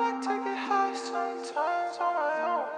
I take it high sometimes on my own.